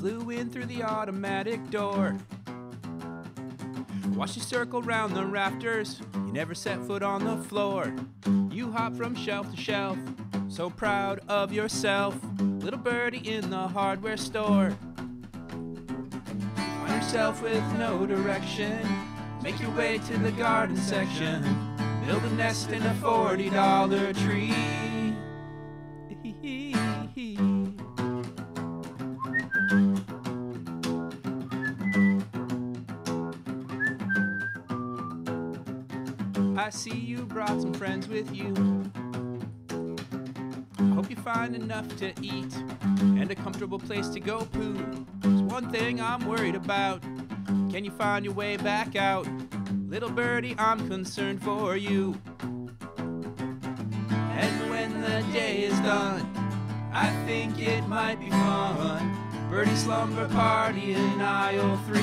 flew in through the automatic door. Watch you circle round the rafters, you never set foot on the floor. You hop from shelf to shelf, so proud of yourself, little birdie in the hardware store. Find yourself with no direction, make your way to the garden section, build a nest in a $40 tree. I see you brought some friends with you. I hope you find enough to eat and a comfortable place to go poo. There's one thing I'm worried about. Can you find your way back out? Little birdie, I'm concerned for you. And when the day is done, I think it might be fun. Birdie slumber party in aisle 3.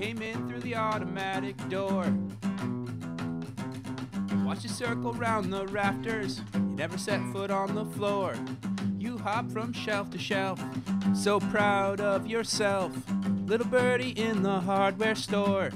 Came in through the automatic door. Watch you circle round the rafters, you never set foot on the floor. You hop from shelf to shelf, so proud of yourself, little birdie in the hardware store.